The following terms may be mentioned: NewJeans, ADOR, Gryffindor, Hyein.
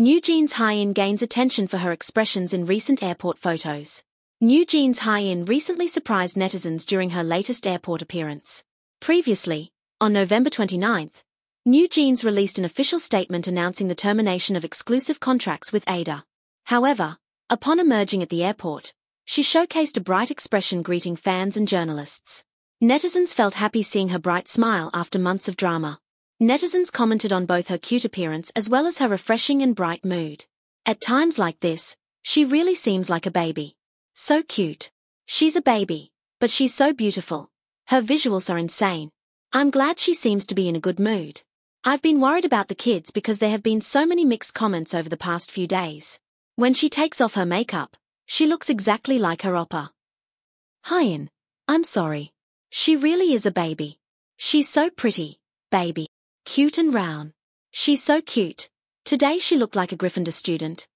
NewJeans Hyein gains attention for her expressions in recent airport photos. NewJeans Hyein recently surprised netizens during her latest airport appearance. Previously, on November 29, NewJeans released an official statement announcing the termination of exclusive contracts with ADOR. However, upon emerging at the airport, she showcased a bright expression greeting fans and journalists. Netizens felt happy seeing her bright smile after months of drama. Netizens commented on both her cute appearance as well as her refreshing and bright mood. At times like this, she really seems like a baby. So cute. She's a baby, but she's so beautiful. Her visuals are insane. I'm glad she seems to be in a good mood. I've been worried about the kids because there have been so many mixed comments over the past few days. When she takes off her makeup, she looks exactly like her oppa. Hyein, I'm sorry. She really is a baby. She's so pretty, baby. Cute and round. She's so cute. Today she looked like a Gryffindor student,